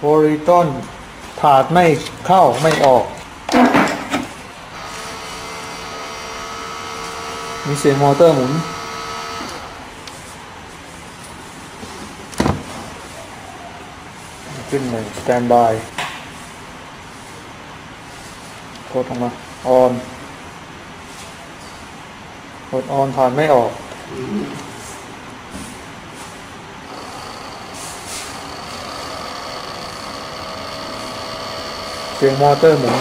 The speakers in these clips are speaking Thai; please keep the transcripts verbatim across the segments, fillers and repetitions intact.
โพลีทรอนถาดไม่เข้าไม่ออกมีเสียงมอเตอร์หมุนขึ้นเลยสแตนบายกดออกมาออนกดออนผ่านไม่ออกเสียงมอเตอร์หมุน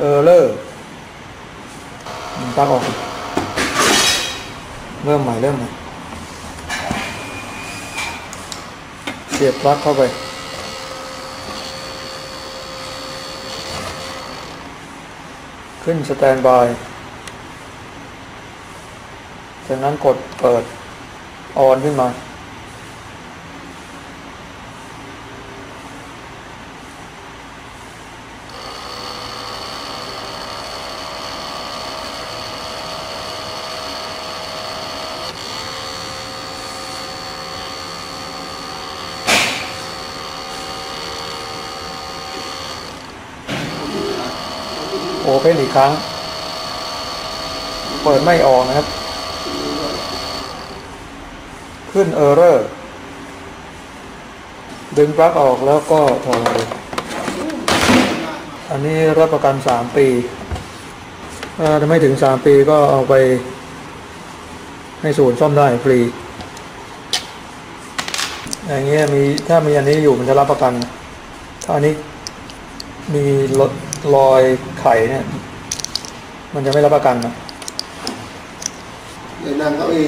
เออเลอร์ปลั๊กออกเริ่มใหม่เริ่มใหม่เสียบปลั๊กเข้าไปขึ้นสแตนบายจากนั้นกดเปิดออนขึ้นมาโอเพ่นอีกครั้งเปิดไม่ออกนะครับขึ้น error ดึงปลั๊กออกแล้วก็ถอดเลยอันนี้รับประกันสามปีถ้าไม่ถึงสามปีก็เอาไปให้ศูนย์ซ่อมได้ฟรีอย่างเงี้ยมีถ้ามีอันนี้อยู่มันจะรับประกันถ้าอันนี้มีลดรอยไข่เนี่ยมันจะไม่รับประกันนะเดี๋ยวนั่งเก้าอี้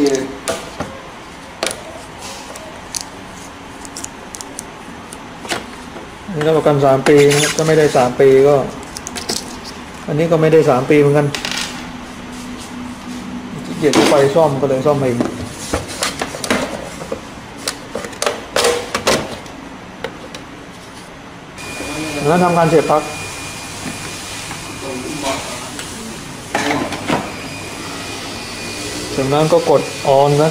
นี่รับประกันสามปีถ้าไม่ได้สามปีก็อันนี้ก็ไม่ได้สามปีเหมือนกันขี้เกียจไปซ่อมก็เลยซ่อมเองแล้วทำการเสียบปลั๊กจากนั้นก็กดออนนะขึ้น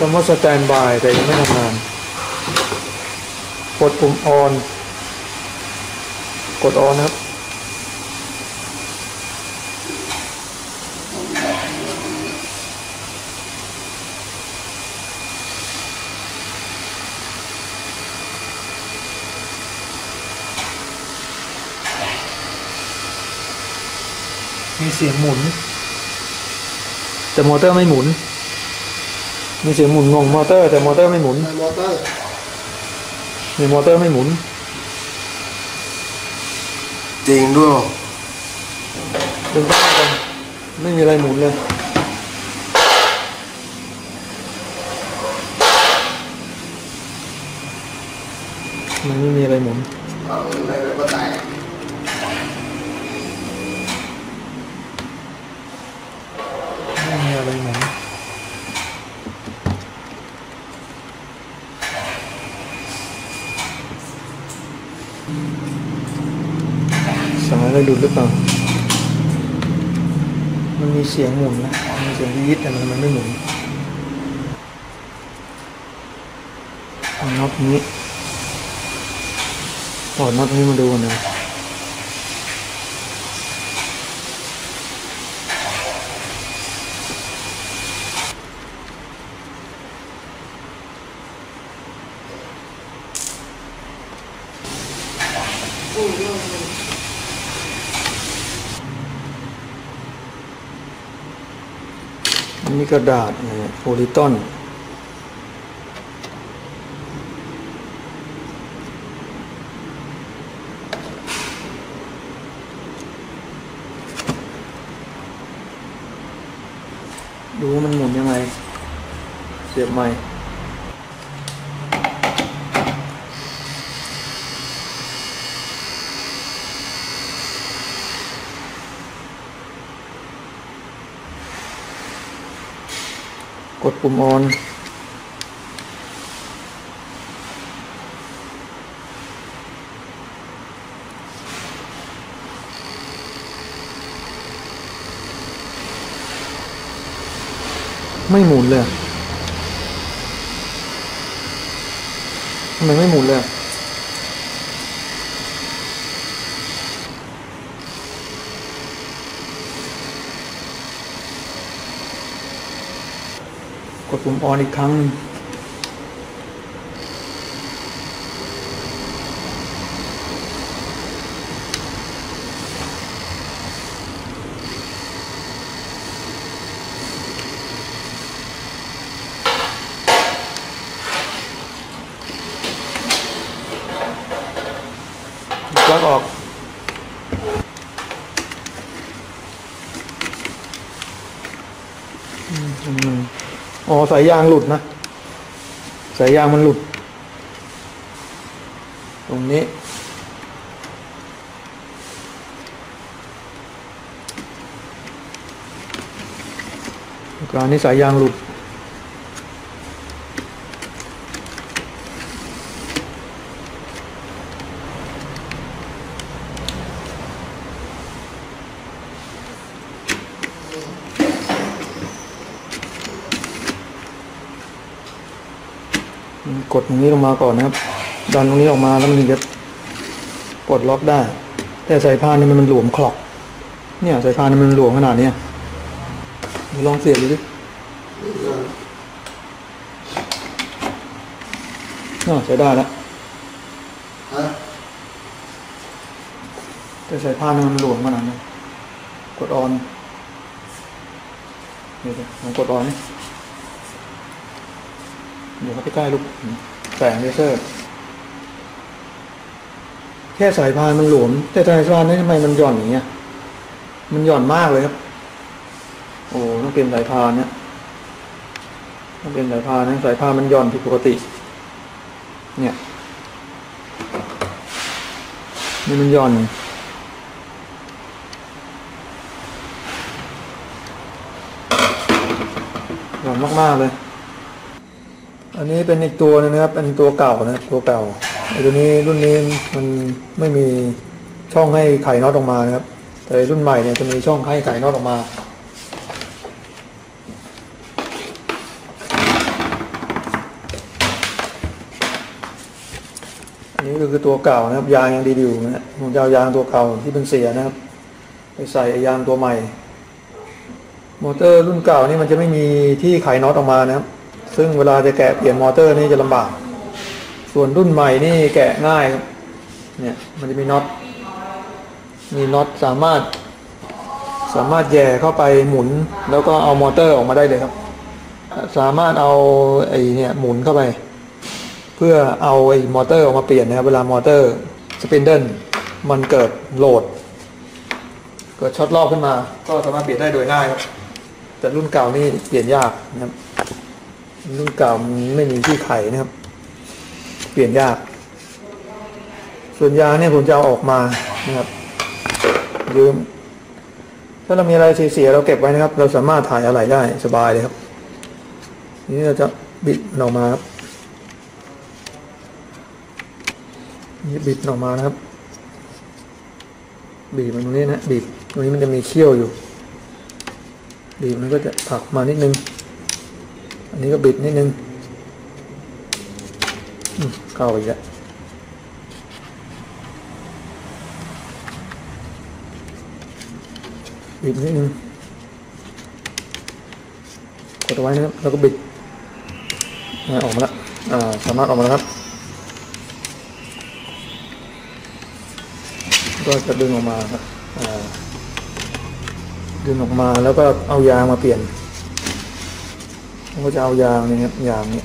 คำว่าสแตนบายแต่ยังไม่ทำงานกดปุ่มออนกดออนครับมีเสียงหมุนแต่มอเตอร์ไม่หมุนมีเสียงหมุนงงมอเตอร์แต่มอเตอร์ไม่หมุนมอเตอร์มีมอเตอร์ไม่หมุนจริงด้วยดึงปลั๊กกันไม่มีอะไรหมุนเลยมันไม่มีอะไรหมุนสายเราดูดหรือเปล่ามันมีเสียงหมุนนะมีเสียงยีดแต่มันไม่หมุนน็อตนี้ถอดน็อตนี้มาดูนะนี่กระดาษเนี่ยโพลิทรอนดูมันหมุนยังไงเสียบใหม่ กดปุ่ม on ไม่หมุนเลยทำไมไม่หมุนเลยกดปุ่ม on อีกครั้งนึงปลั๊กออกอ๋อสายยางหลุดนะสายยางมันหลุดตรงนี้การนี้สายยางหลุดกดตรงนี้ลงมาก่อนนะครับดันตรงนี้ออกมาแล้วมันจะกดล็อกได้แต่สายพานนี่มันมันหลวมคลอกเนี่ยสายพานนี่มันหลวมขนาดนี้ลองเสียบดูดิน่าใช้ได้แล้วแต่สายพานนี่มันหลวมขนาดนี้กดออนเดี๋ยวลองกดออนนี่เดี๋ยวเข้าไปใกล้ลูกแสงเลเซอร์แค่สายพานมันหลวมแต่สายพานนี่ทำไมมันหย่อนอย่างเงี้ยมันหย่อนมากเลยครับโอ้ต้องเปลี่ยนสายพานเนี่ยต้องเปลี่ยนสายพานนะสายพานมันหย่อนผิดปกติเนี่ยนี่มันหย่อนหย่อนมากๆเลยอันนี้เป็นอีกตัวนึงนะครับเป็นตัวเก่านะตัวเก่าตัวนี้รุ่นนี้มันไม่มีช่องให้ไขน็อตออกมานะครับแต่รุ่นใหม่เนี่ยจะมีช่องให้ไขน็อตออกมาอันนี้ก็คือตัวเก่านะครับยางยังดีอยู่นะผมจะเอายางตัวเก่าที่เป็นเสียนะครับไปใส่ยางตัวใหม่มอเตอร์รุ่นเก่านี่มันจะไม่มีที่ไขน็อตออกมานะครับซึ่งเวลาจะแกะเปลี่ยนมอเตอร์นี่จะลำบากส่วนรุ่นใหม่นี่แกะง่ายครับเนี่ยมันจะมีน็อตมีน็อตสามารถสามารถแย่เข้าไปหมุนแล้วก็เอามอเตอร์ออกมาได้เลยครับสามารถเอาไอ้เนี่ยหมุนเข้าไปเพื่อเอาไอ้มอเตอร์ออกมาเปลี่ยนนะครับเวลามอเตอร์สปินเดิลมันเกิดโหลดเกิดช็อตรอบขึ้นมาก็สามารถเปลี่ยนได้โดยง่ายครับแต่รุ่นเก่านี่เปลี่ยนยากนะครับรุ่นเก่ามันไม่มีที่ไขนะครับเปลี่ยนยากส่วนยางเนี่ยผมจะเอาออกมานะครับยืมถ้าเรามีอะไรเสียๆเราเก็บไว้นะครับเราสามารถถ่ายอะไรได้สบายเลยครับนี่เราจะบิดออกมาครับนี่บิดออกมานะครับบีบมันตรงนี้นะบีบตรงนี้มันจะมีเขี้ยวอยู่บีบมันก็จะผลักมานิดนึงอันนี้ก็บิดนิดนึงเข้าไปแล้วบิดนิดนึงกดไว้นะครับแล้วก็บิดออกมาแล้วสามารถออกมาแล้วครับก็จะดึงออกมาครับดึงออกมาแล้วก็เอายางมาเปลี่ยนก็จะเอายางนี่ครับยางนี้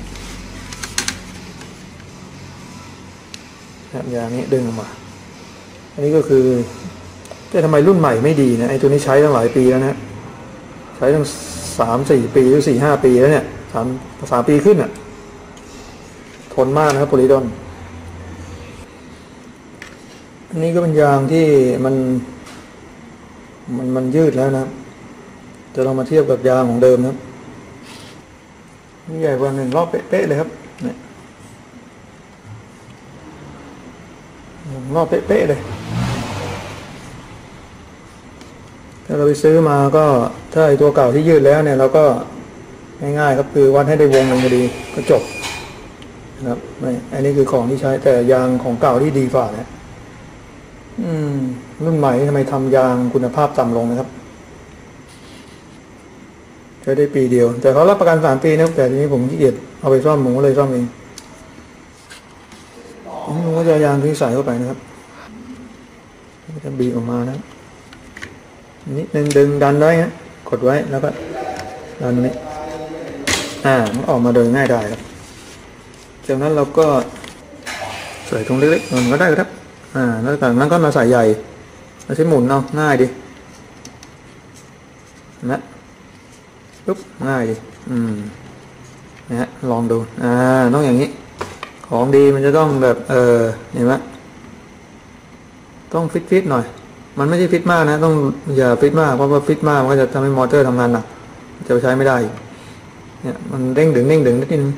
ยางนี้ดึงออกมาอันนี้ก็คือแต่ทำไมรุ่นใหม่ไม่ดีนะไอ้ตัวนี้ใช้ตั้งหลายปีแล้วนะใช้ตั้งสามสี่ปีหรือสี่ห้าปีแล้วเนี่ยสามสามปีขึ้นอ่ะทนมากนะครับ POLYTRON อันนี้ก็เป็นยางที่มันมันมันยืดแล้วนะจะลองมาเทียบกับยางของเดิมนะ ใหญ่กว่าหนึ่งรอบเป๊ะๆเลยครับเนี่ยหนึ่งรอบเป๊ะๆเลยถ้าเราไปซื้อมาก็ถ้าไอตัวเก่าที่ยืดแล้วเนี่ยเราก็ง่ายๆครับคือวัดให้ได้วงหนึ่งพอดีก็จบนะครับไม่อันนี้คือของที่ใช้แต่ยางของเก่าที่ดีกว่าเนี่ยอืมรุ่นใหม่ทำไมทำยางคุณภาพต่ำลงนะครับใช้ได้ปีเดียวแต่เขารับประกันสามปีนะแต่ทีนี้ผมขี้เกียจเอาไปซ่อมหมูเลยซ่อมเองผมก็จะยางที่ใส่เข้าไปนะครับจะบีบออกมานะนิดนึงดึงดันได้ฮะกดไว้แล้วก็ดันนี้อ่ามันออกมาโดยง่ายได้ครับจากนั้นเราก็ใส่ตรงเล็กๆมันก็ได้ครับอ่าแล้วจากนั้นก็มาใส่ใหญ่เราใช้หมุนเอาง่ายดินะปุ๊บง่ายดิอืมนะฮะลองดูอ่าต้องอย่างนี้ของดีมันจะต้องแบบเออเห็นไหมต้องฟิตๆหน่อยมันไม่ใช่ฟิตมากนะต้องอย่าฟิตมากเพราะว่าฟิตมากมันก็จะทำให้มอเตอร์ทำงานหนักจะใช้ไม่ได้เนี่ยมันเด้งดึงเด้งดึงนิดนึง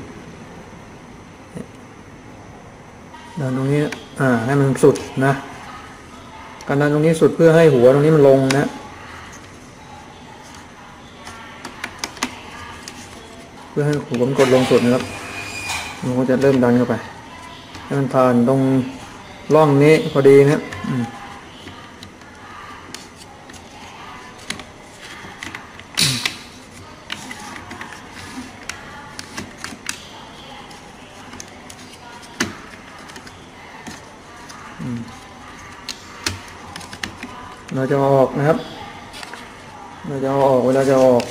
ดันตรงนี้อ่าให้มันสุดนะการดันตรงนี้สุดเพื่อให้หัวตรงนี้มันลงนะเพื่อให้หัวมันกดลงสุดนะครับมันก็จะเริ่มดันเข้าไปให้มันผ่านตรงร่องนี้พอดีนะเราจะออกนะครับเราจะออกเวลาจะออก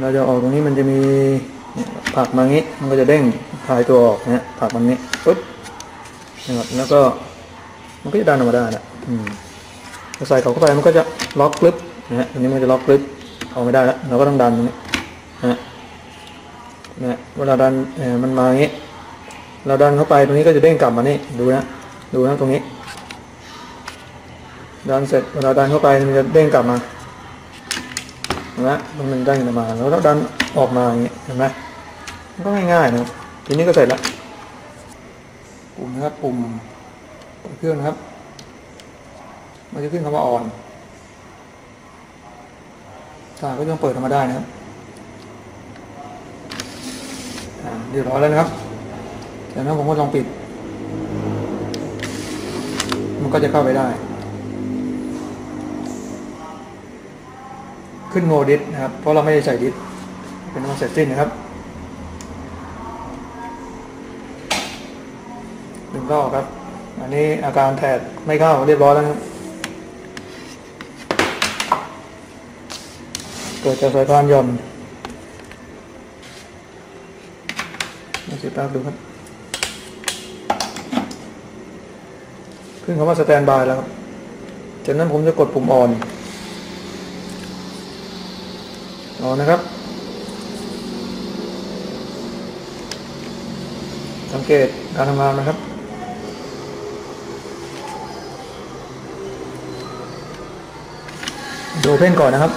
เราจะออกตรงนี้มันจะมีผักมางี้มันก็จะเด้งคลายตัวออกเนี่ยผักมันนี้ปุ๊บแล้วก็มันก็จะดันออกมาได้นะเราใส่เขาเข้าไปมันก็จะล็อกคลิปนะฮะตรงนี้มันจะล็อกคลิปเอาไม่ได้แล้วเราก็ต้องดันตรงนี้นะเนี่ยเวลาดันมันมางี้เราดันเข้าไปตรงนี้ก็จะเด้งกลับมานี่ดูนะดูนะตรงนี้ดันเสร็จเวลาดันเข้าไปมันจะเด้งกลับมานะมันมันเด้งกลับมาแล้วเราดันออกมาอย่างเงี้ยเห็นไหมมันก็ง่ายๆนะทีนี้ก็เสร็จแล้วปุ่มนะครับปุ่มเครื่องนะครับมันจะขึ้นคำว่าออนสายก็ยังเปิดธรรมดานะครับเรียบร้อยแล้วนะครับจากนั้นผมก็ลองปิดมันก็จะเข้าไปได้ขึ้นโนดิสนะครับเพราะเราไม่ได้ใส่ดิสเป็นน้ำมันเสร็จสิ้นนะครับดึงเข้าครับอันนี้อาการแถบไม่เข้าเรียบร้อยแล้วครับเกิดจากสายพานหย่อนมาเช็คภาพดูครับขึ้นคำว่าสแตนบายแล้วครับจากนั้นผมจะกดปุ่มออนออนนะครับสังเกตการทำงานนะครับดูเพ่นก่อนนะครับ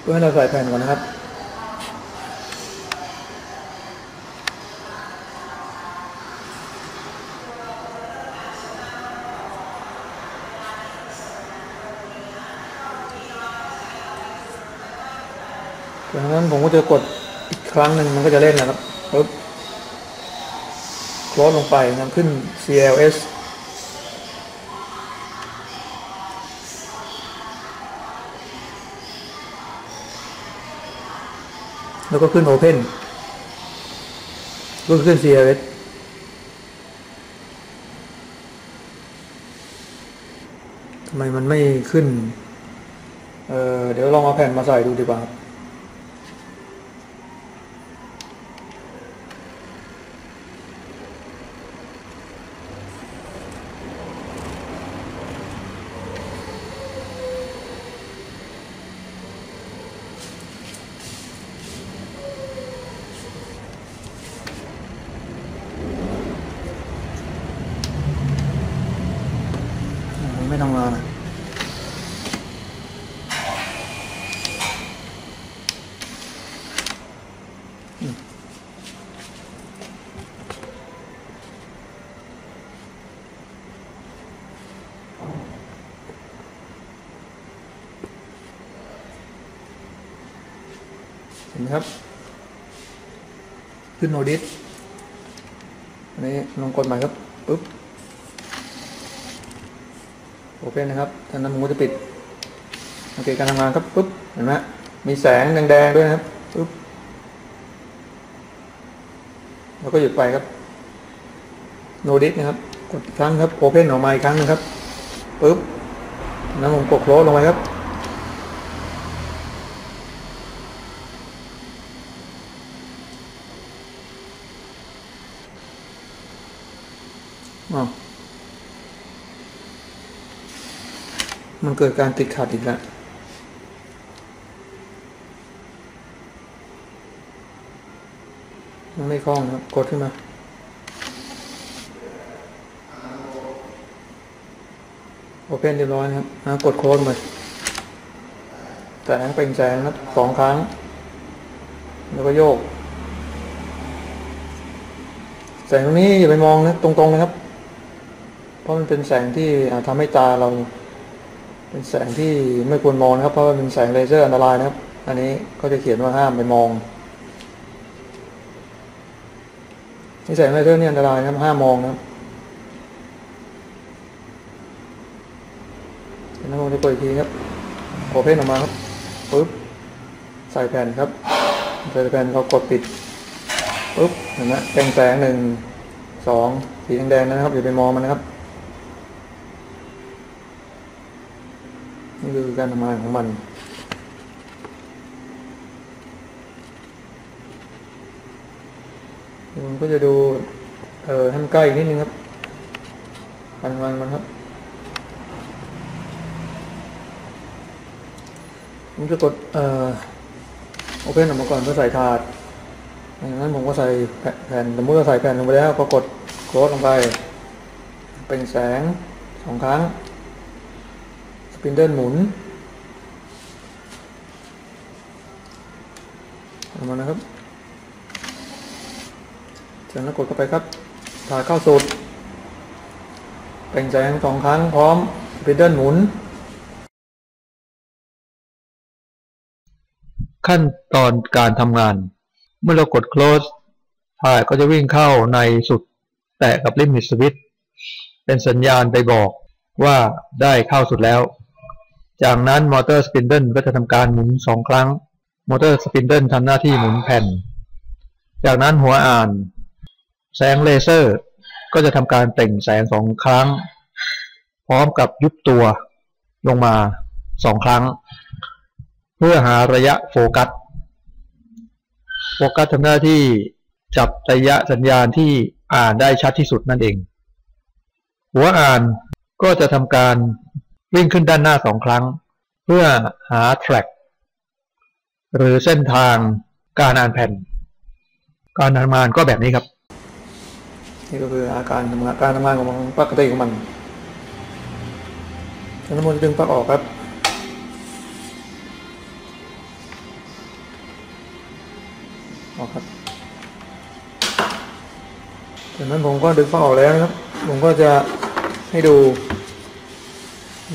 เพื่อให้เราใส่แผ่นก่อนนะครับจากนั้นผมก็จะกดอีกครั้งหนึ่งมันก็จะเล่นนะครับปึ๊บคลอสลงไปนำขึ้น ซี แอล เอส แล้วก็ขึ้น Open ก็ขึ้น ซี แอล เอส ทำไมมันไม่ขึ้น เอ่อ เดี๋ยวลองเอาแผ่นมาใส่ดูดีกว่า นะครับขึ้นโนดิสอันนี้ลองกดใหม่ครับปึ๊บโอเคนะครับจากนั้นผมก็จะปิดโอเคการทำงานครับปึ๊บเห็นไหมมีแสงแดงๆด้วยนะครับปึ๊บแล้วก็หยุดไปครับโนดิสนะครับกดครั้งครับโอเพนออกมาอีกครั้งนึงครับปึ๊บแล้วผมกดโคลสลงไปครับอ๋อมันเกิดการติดขัดอีกแล้วมันไม่คล่องครับกดขึ้นมาโอเพนเรียบร้อยนะครับนะกดโคลสมาแสงเป็นแสงนะสองครั้งแล้วก็โยกแสงตรงนี้อย่าไปมองนะตรงๆนะครับเพราะมันเป็นแสงที่ทำให้ตาเราเป็นแสงที่ไม่ควรมองนะครับเพราะมันเป็นแสงเลเซอร์อันตรายนะครับอันนี้ก็จะเขียนว่าห้ามไปมองแสงเลเซอร์นี่อันตรายนะครับห้ามมองนะครับแล้วผมจะกดอีกทีครับโอเพนออกมาครับปึ๊บใส่แผ่นครับใส่แผ่นเรากดปิดปึ๊บเห็นไหมแสงแสงหนึ่งสองสีแดงๆนะครับอย่าไปมองมันนะครับนี่คือการทำงานของมันผมก็จะดูเอ่อให้มันใกล้อีกนิดนึงครับปันมันมันครับผมจะกดเอ่อโอเพนออกมาก่อนเพื่อใส่ถาดดังนั้นผมก็ใส่แผ่นสมมติเราใส่แผ่นลงไปแล้วก็กดโคลสลงไปเป็นแสงสองครั้งสปินเดิลหมุนออกมานะครับจากนั้นกดเข้าไปครับถ่ายเข้าสุดเป็นแสงสองครั้งพร้อมสปินเดิลหมุนขั้นตอนการทำงานเมื่อเรากด close ถ่ายก็จะวิ่งเข้าในสุดแตะกับ limit switch เป็นสัญญาณไปบอกว่าได้เข้าสุดแล้วจากนั้นมอเตอร์สปินเดิลก็จะทำการหมุนสองครั้งมอเตอร์สปินเดิลทำหน้าที่หมุนแผ่นจากนั้นหัวอ่านแสงเลเซอร์ก็จะทำการเปล่งแสงสองครั้งพร้อมกับยุบตัวลงมาสองครั้งเพื่อหาระยะโฟกัสโฟกัสทำหน้าที่จับระยะสัญญาณที่อ่านได้ชัดที่สุดนั่นเองหัวอ่านก็จะทำการวิ่งขึ้นด้านหน้าสองครั้งเพื่อหาแทร็กหรือเส้นทางการอ่านแผ่นการทำงานก็แบบนี้ครับนี่ก็คืออาการทำงานการทำงานของปลั๊กกระติกของมันแล้วน้ำมันดึงปลั๊กออกครับออกครับจากนั้นผมก็ดึงปลั๊กออกแล้วนะครับผมก็จะให้ดู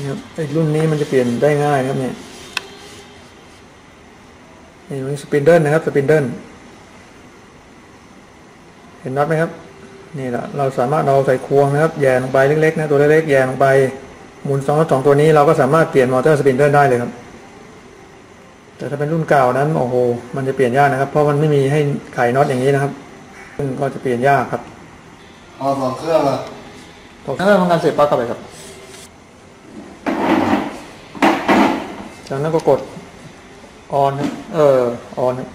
นะครับไอ้รุ่นนี้มันจะเปลี่ยนได้ง่ายครับเนี่ยนี่มันสปินเดิลนะครับสปินเดิลเห็นน็อตไหมครับนี่แหละเราสามารถเราใส่ควงนะครับแย่ลงไปเล็กๆนะตัวเล็กๆแย่ลงไปหมุนสองน็อตสองตัวนี้เราก็สามารถเปลี่ยนมอเตอร์สปินเดิลได้เลยครับแต่ถ้าเป็นรุ่นเก่านั้นโอ้โหมันจะเปลี่ยนยากนะครับเพราะมันไม่มีให้ไขน็อตอย่างนี้นะครับซึ่งก็จะเปลี่ยนยากครับพอสองเครื่องอะแล้วทำงานเสร็จปลั๊กเข้าไปครับจากนั้นก็กดออนครับเออออนครับ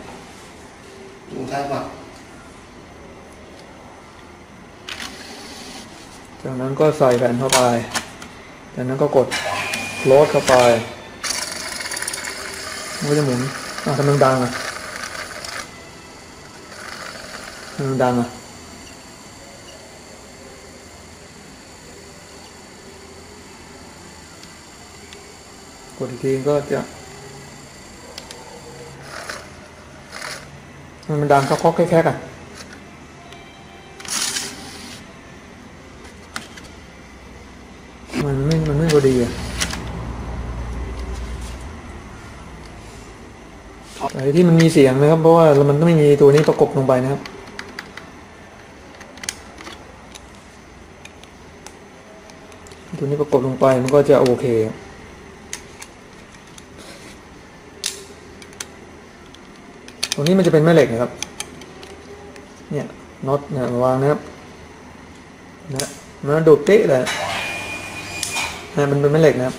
ดูใช่ปะจากนั้นก็ใส่แผ่นเข้าไปจากนั้นก็กดโหลดเข้าไปมันก็จะหมุนอ่ะทำดังดังอ่ะทำดังดังอ่ะกดอีกทีก็จะมันดังก็คอกแค่ๆกันมันไม่มันไม่พอดีอ่ะ ที่มันมีเสียงนะครับเพราะว่ามันไม่มีตัวนี้ประกบลงไปนะครับตัวนี้ประกบลงไปมันก็จะโอเคตรงนี้มันจะเป็นแม่เหล็กนะครับเนี่ยน็อตเนี่ยวางนะครับนะมันโดดเตะเลยนะมันเป็นแม่เหล็กนะครับ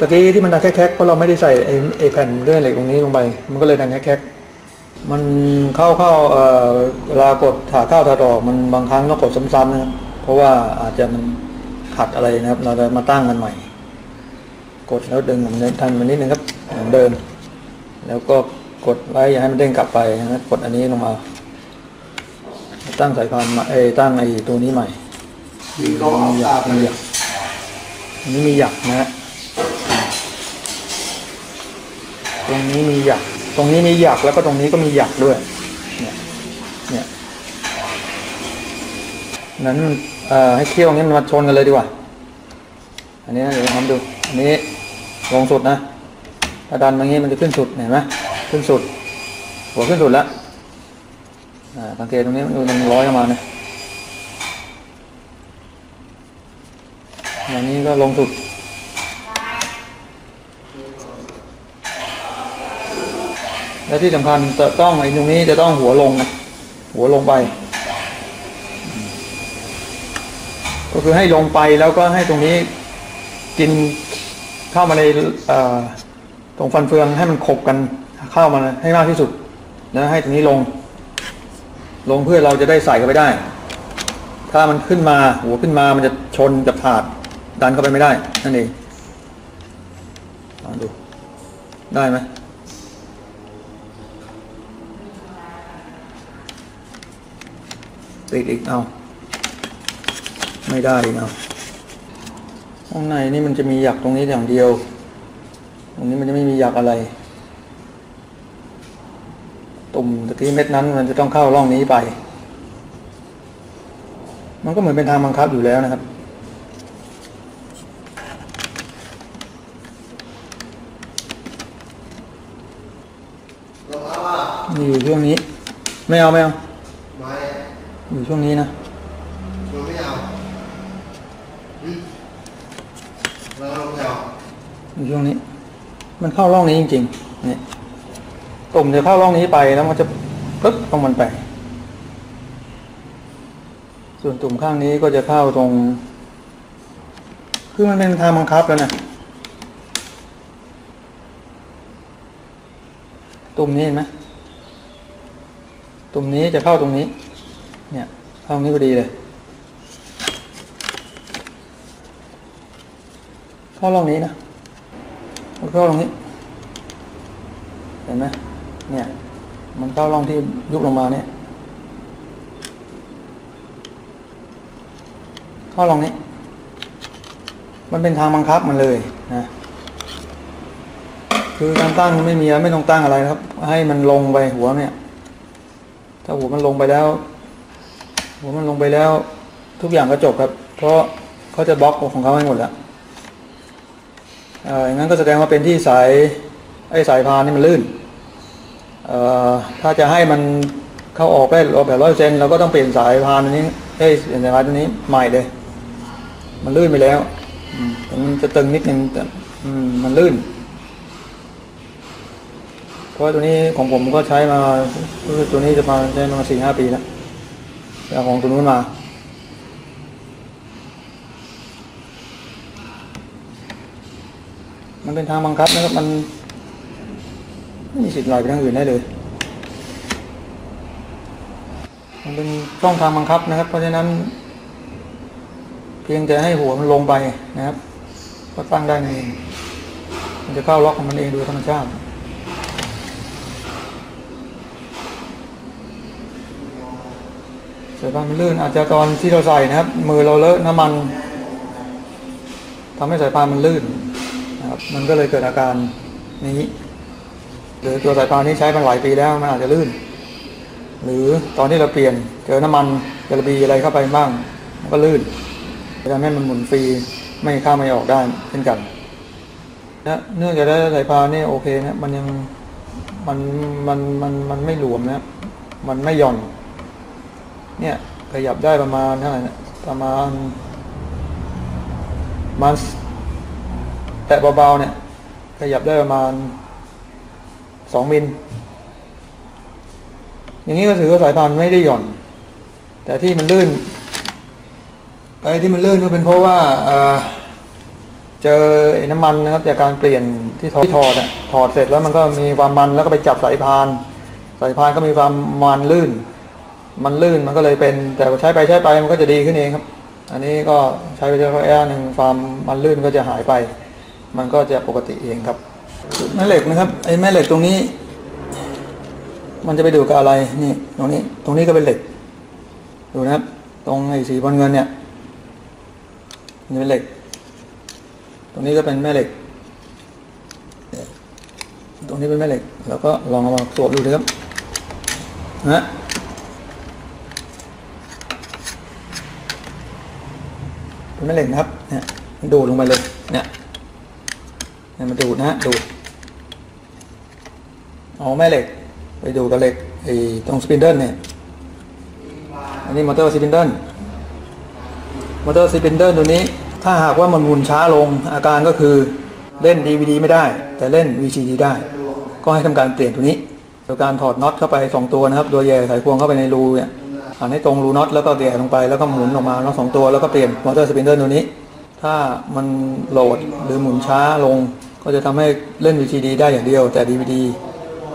ตะกี้ที่มันดังแคกๆเพราะเราไม่ได้ใส่ไอ้ไอ้แผ่นเลื่อยเหล็กตรงนี้ลงไปมันก็เลยดังแคกๆมันเข้าเข้าเอ่อเวลากดถาเข้าถาออกมันบางครั้งต้องกดซ้ำๆนะครับเพราะว่าอาจจะมันขัดอะไรนะครับเราจะมาตั้งกันใหม่กดแล้วดึงมันทันมันนิดนึงครับเหมือนเดิมแล้วก็กดไว้อย่าให้มันเด้งกลับไปนะกดอันนี้ลงมาตั้งสายพานไอ้ตั้งไอ้ตัวนี้ใหม่มีก็เอาตาไปเลยอันนี้มีหยักนะฮะตรงนี้มีหยักตรงนี้มีหยักแล้วก็ตรงนี้ก็มีหยักด้วยเนี่ยเนี่ยนั้นเอ่อให้เคี่ยวงั้นมาชนกันเลยดีกว่าอันนี้เดี๋ยวทำดูอันนี้ลงสุดนะถ้าดันมางี้มันจะขึ้นสุดเห็นไหมขึ้นสุดหัวขึ้นสุดแล้วสังเกตตรงนี้มันมันร้อยออกมาเนี่ยอันนี้ก็ลงสุดและที่สำคัญจะต้องไอ้ตรงนี้จะต้องหัวลงนะหัวลงไปก็คือให้ลงไปแล้วก็ให้ตรงนี้กินเข้ามาในตรงฟันเฟืองให้มันขบกันเข้ามาให้มากที่สุดแล้วให้ตรงนี้ลงลงเพื่อเราจะได้ใส่เข้าไปได้ถ้ามันขึ้นมาหัวขึ้นมามันจะชนกับถาดดันเข้าไปไม่ได้นั่นเองลองดูได้ไหมติดอีกเอาไม่ได้อีกเอาข้างในนี่มันจะมีหยักตรงนี้อย่างเดียวตรงนี้มันจะไม่มีหยักอะไรตุ่มตะกี้เม็ดนั้นมันจะต้องเข้าร่องนี้ไปมันก็เหมือนเป็นทางบังคับอยู่แล้วนะครับนี่อยู่ช่วงนี้ไม่เอาไม่เอาอยู่ช่วงนี้นะไม่เอาอยู่ช่วงนี้มันเข้าร่องนี้จริงๆเนี่ยตุ่มจะเข้าร่องนี้ไปแล้วมันจะปึ๊บตรงมันไปส่วนตุ่มข้างนี้ก็จะเข้าตรงคือมันเป็นทางบังคับแล้วนะตุ่มนี้เห็นไหมตุ่มนี้จะเข้าตรงนี้เนี่ยเข้าตรงนี้พอดีเลยเข้าร่องนี้นะเข้าร่องนี้เห็นไหมเนี่ยมันเข้าร่องที่ยุบลงมาเนี่ยเข้าร่องนี้มันเป็นทางบังคับมันเลยนะคือการตั้งไม่มีไม่ต้องตั้งอะไรครับให้มันลงไปหัวเนี่ยถ้าหัวมันลงไปแล้วหัวมันลงไปแล้วทุกอย่างก็จบครับเพราะเขาจะบล็อกของเขาให้หมดแล้วเอ่องั้นก็แสดงว่าเป็นที่สายไอ้สายพานนี่มันลื่นเอ่อถ้าจะให้มันเข้าออกได้แบบร้อยเปอร์เซ็นต์เราก็ต้องเปลี่ยนสายพานอันนี้ไอ้สายพานตัวนี้ใหม่เลยมันลื่นไปแล้วมันจะตึงนิดนึงแต่มันลื่นเพราะตัวนี้ของผมก็ใช้มาตัวนี้จะมาใช้มาสี่ห้าปีแล้วเอาของตัวนู้นมามันเป็นทางบังคับนะครับมันไม่มีสิทธิ์ลอยไปทางอื่นได้เลยมันเป็นช่องทางบังคับนะครับเพราะฉะนั้นเพียงแต่ให้หัวมันลงไปนะครับก็ตั้งได้เองมันจะเข้าล็อกของมันเองโดยธรรมชาติสายพานมันลื่นอาจจะตอนที่เราใส่นะครับมือเราเลอะน้ำมันทำให้สายพานมันลื่นนะครับมันก็เลยเกิดอาการนี้หรือตัวสายพานนี้ใช้มาหลายปีแล้วมันอาจจะลื่นหรือตอนที่เราเปลี่ยนเจอน้ำมันกระบีอะไรเข้าไปบ้างมันก็ลื่นทำให้มันหมุนฟรีไม่เข้าไม่ออกได้เช่นกัน นะเนื่องจากได้สายพานนี่โอเคนะมันยังมันมันมันมันไม่หลวมนะมันไม่หย่อนเนี่ยขยับได้ประมาณเท่าไหร่นะประมาณมันแตะเบาๆเนี่ยขยับได้ประมาณสองมิลอย่างนี้ก็ถือว่าสายพานไม่ได้หย่อนแต่ที่มันลื่นไอ้ที่มันลื่นก็เป็นเพราะว่าเจอน้ำมันนะครับจากการเปลี่ยนที่ถอดอ่ะถอดเสร็จแล้วมันก็มีความมันแล้วก็ไปจับสายพานสายพานก็มีความมันลื่นมันลื่นมันก็เลยเป็นแต่ใช้ไปใช้ไปมันก็จะดีขึ้นเองครับอันนี้ก็ใช้ไปเรื่อยๆแอร์หนึ่งความมันลื่นก็จะหายไปมันก็จะปกติเองครับแม่เหล็กนะครับไอ้แม่เหล็กตรงนี้มันจะไปดูกับอะไรนี่ตรงนี้ตรงนี้ก็เป็นเหล็กดูนะครับตรงไอ้สีบอลเงินเนี่ยนี่เป็นเหล็กตรงนี้ก็เป็นแม่เหล็กตรงนี้เป็นแม่เหล็กแล้วก็ลองเอามาสวมดูนะครับนะเป็นแม่เหล็กนะครับเนี่ยดูดลงไปเลยเนี่ยเนี่ยมาดูดนะฮะดูดเอาแม่เหล็กไปดูกับเหล็กไอ้ตรงสปินเดิลเนี่ยอันนี้มอเตอร์สปินเดิลมอเตอร์สปินเดิลตัวนี้ถ้าหากว่ามันหมุนช้าลงอาการก็คือเล่น ดี วี ดี ไม่ได้แต่เล่น วี ซี ดี ได้ก็ให้ทำการเปลี่ยนตัวนี้โดยการถอดน็อตเข้าไปสองตัวนะครับโดยแย่สายพวงเข้าไปในรูเนี่ยหันให้ตรงรูน็อตแล้วก็แย่ลงไปแล้วก็หมุนออกมาน็อตสองตัวแล้วก็เปลี่ยนมอเตอร์สปินเดิลตัวนี้ถ้ามันโหลดหรือหมุนช้าลงก็จะทำให้เล่น วี ซี ดี ได้อย่างเดียวแต่ ดี วี ดี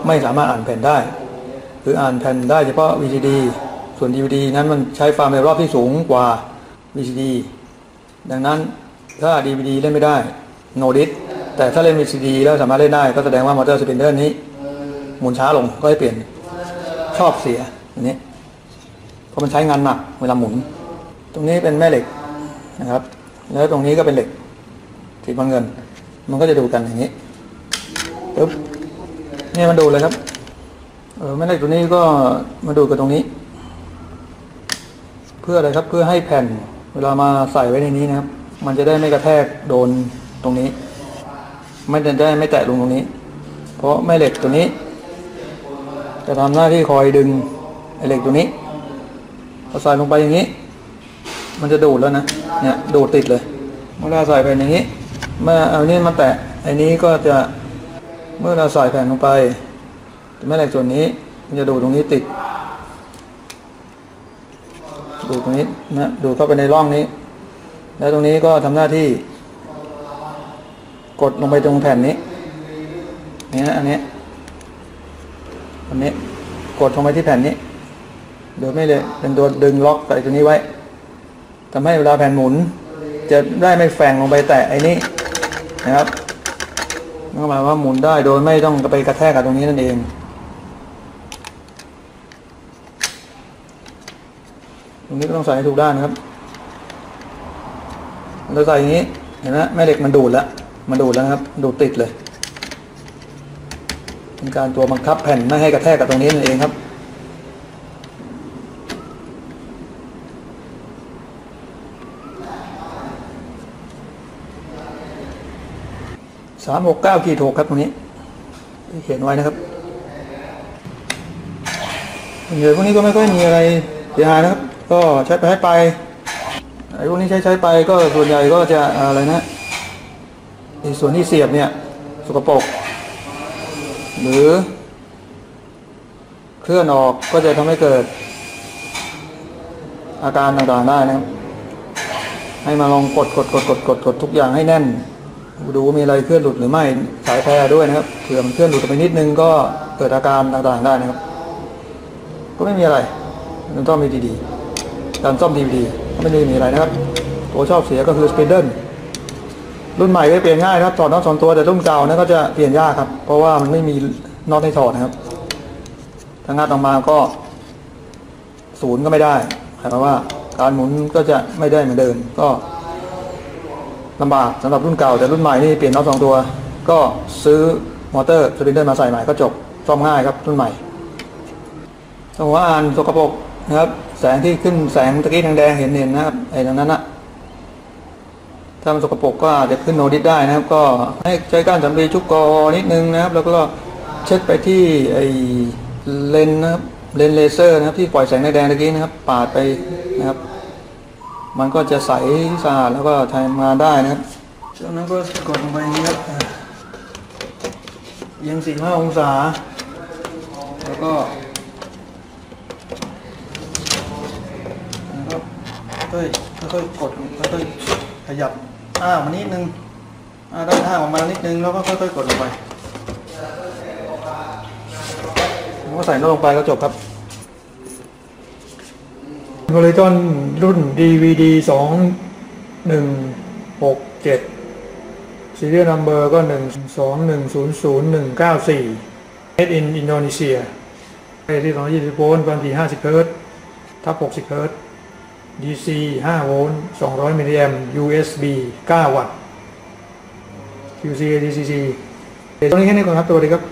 ไม่สามารถอ่านแผ่นได้หรืออ่านแผ่นได้เฉพาะ วี ซี ดี ส่วน ดี วี ดี นั้นมันใช้ความเร็วรอบที่สูงกว่า วี ซี ดี ดังนั้นถ้า ดี วี ดี เล่นไม่ได้โนดิสแต่ถ้าเล่น วี ซี ดี แล้วสามารถเล่นได้ก็แสดงว่ามอเตอร์สปินเดิลนี้หมุนช้าลงก็จะเปลี่ยนชอบเสียอันนี้เพราะมันใช้งานหนักเวลาหมุนตรงนี้เป็นแม่เหล็กนะครับแล้วตรงนี้ก็เป็นเหล็กสีบอลเงินมันก็จะดูกันอย่างนี้ปึ๊บเนี่ยมันดูเลยครับเออแม่เหล็กตัวนี้ก็มาดูกับตรงนี้เพื่ออะไรครับเพื่อให้แผ่นเวลามาใส่ไว้ในนี้นะครับมันจะได้ไม่กระแทกโดนตรงนี้ไม่ได้ไม่แตะลงตรงนี้เพราะแม่เหล็กตัวนี้จะทำหน้าที่คอยดึงเหล็กตัวนี้พอใส่ลงไปอย่างนี้มันจะดูดแล้วนะเนี่ยดูดติดเลยเมื่อเราใส่แผ่นอย่างนี้เมื่อเอานี้มาแตะไอ้นี้ก็จะเมื่อเราใส่แผ่นลงไปแม่เหล็กส่วนนี้มันจะดูดตรงนี้ติดดูดตรงนี้นะดูดเข้าไปในร่องนี้แล้วตรงนี้ก็ทำหน้าที่กดลงไปตรงแผ่นนี้นี่นะอันนี้อันนี้กดลงไปที่แผ่นนี้โดยไม่เลยเป็นตัวดึงล็อกกับตัวนี้ไว้ทำให้เวลาแผ่นหมุนจะได้ไม่แฝงลงไปแตะไอ้นี้นะครับนั่นหมายว่าหมุนได้โดยไม่ต้องไปกระแทกกับตรงนี้นั่นเองตรงนี้ก็ต้องใส่ให้ถูกด้านนะครับเราใส่อย่างนี้เห็นไหมแม่เหล็กมันดูดแล้วมันดูดแล้วครับดูดติดเลยเป็นการตัวบังคับแผ่นไม่ให้กระแทกกับตรงนี้นั่นเองครับสามหกเก้าขีดหกครับตรงนี้เขียนไว้นะครับเหยื่อพวกนี้ก็ไม่ค่อยมีอะไรเสียหายนะครับก็ใช้ไปให้ไปไอ้พวกนี้ใช้ใช้ไปก็ส่วนใหญ่ก็จะอะไรนะในส่วนที่เสียบเนี่ยสกปรกหรือเคลื่อนออกก็จะทำให้เกิดอาการต่างๆได้นะครับให้มาลองกดกดกดกดกดกดทุกอย่างให้แน่นดูว่ามีอะไรเคลื่อนหลุดหรือไม่สายแพรด้วยนะครับเผื่อมันเคลื่อนหลุดไปนิดนึงก็เกิดอาการต่างๆได้นะครับก็ไม่มีอะไรมันต้องมีดีๆการซ่อมดีดีก็ไม่ได้มีอะไรนะครับตัวชอบเสียก็คือสปินเดิลรุ่นใหม่ก็เปลี่ยนง่ายครับถอดน็อตสองตัวแต่รุ่นเก่านั้นก็จะเปลี่ยนยากครับเพราะว่ามันไม่มีน็อตให้ถอดนะครับถ้างัดออกมาก็ศูนย์ก็ไม่ได้หมายความว่าการหมุนก็จะไม่ได้เหมือนเดิมก็ลำบากสำหรับรุ่นเก่าแต่รุ่นใหม่นี่เปลี่ยนน็อตสองตัวก็ซื้อมอเตอร์สปริงเดอร์มาใส่ใหม่ก็จบซ่อมง่ายครับรุ่นใหม่ต้องว่าอ่านสกปรกนะครับแสงที่ขึ้นแสงตะกี้แดงๆเห็นเห็นนะครับไอ้ตรงนั้นนะ ถ้ามันสกปรกก็อาจจะขึ้นโนดิสได้นะครับก็ให้ใช้ก้านสำลีชุบกอนิดนึงนะครับแล้วก็เช็ดไปที่ไอเลนนะครับเลนเลเซอร์นะครับที่ปล่อยแสงแดงๆตะกี้นะครับปาดไปนะครับมันก็จะใสสะอาดแล้วก็ทำงานได้นะครับจากนั้นก็กดลงไปอย่างนี้ครับเอียงสี่ห้าองศาแล้วก็ค่อยค่อยกดค่อยขยับอ้ามานิดนึงอ้าด้านข้างออกมานิดนึงแล้วก็ค่อยๆกดลงไปก็ใส่ลงไปก็จบครับ POLYTRON รุ่น ดี วี ดี สอง หนึ่ง หก เจ็ด Serial Number ก็ หนึ่ง สอง หนึ่ง ศูนย์ ศูนย์ หนึ่ง เก้า สี่ Made in Indonesia ที่สองร้อยยี่สิบโวลต์ความถี่ห้าสิบเฮิร์ตซ์ทับหกสิบเฮิร์ตซ์ ดี ซี ห้าโวลต์สองร้อยมิลลิแอมป์ ยู เอส บี เก้าวัตต์ คิว ซี ดี ซี ซี ตัวนี้แค่นี้ก่อนครับ ตัวดีครับ